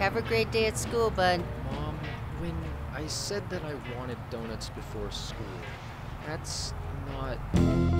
Have a great day at school, bud. Mom, when I said that I wanted donuts before school, that's not...